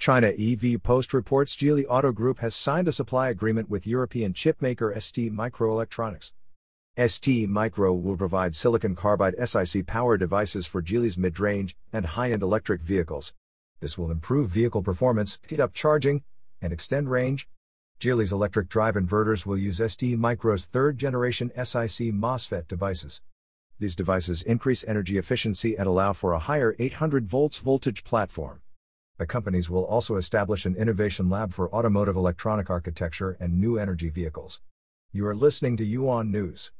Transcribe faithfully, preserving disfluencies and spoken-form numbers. China E V Post reports Geely Auto Group has signed a supply agreement with European chipmaker STMicroelectronics. STMicro will provide silicon carbide S I C power devices for Geely's mid-range and high-end electric vehicles. This will improve vehicle performance, speed up charging, and extend range. Geely's electric drive inverters will use STMicro's third-generation S I C MOSFET devices. These devices increase energy efficiency and allow for a higher eight hundred volts voltage platform. The companies will also establish an innovation lab for automotive electronic architecture and new energy vehicles. You are listening to Yuan News.